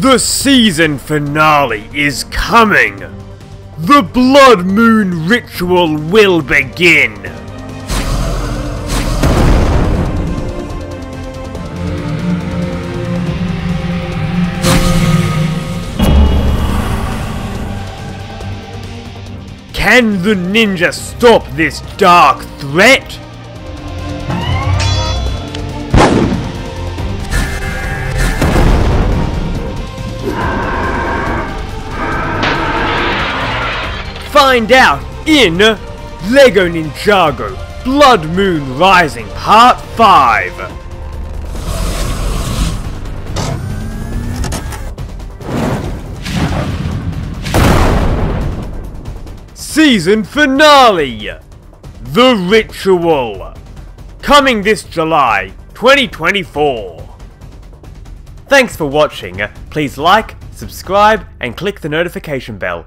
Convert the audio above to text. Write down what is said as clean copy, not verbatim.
The season finale is coming! The Blood Moon ritual will begin! Can the ninja stop this dark threat? Find out in Lego Ninjago Blood Moon Rising Part 5. Season Finale: The Ritual. Coming this July 2024. Thanks for watching. Please like, subscribe and click the notification bell.